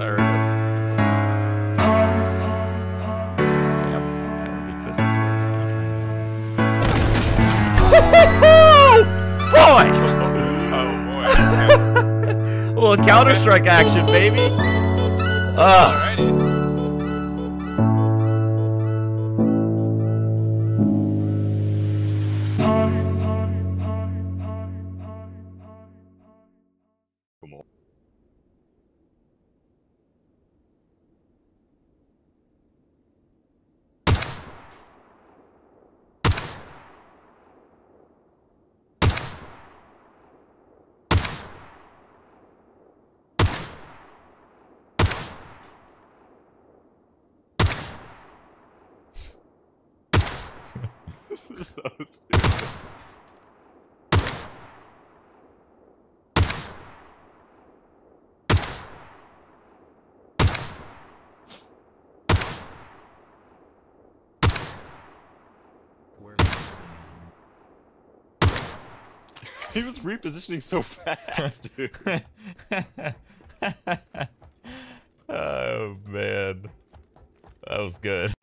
there. Boy! Oh boy. A little Counter-Strike action, baby. Alrighty. This is so stupid. He was repositioning so fast, dude. Oh man, that was good.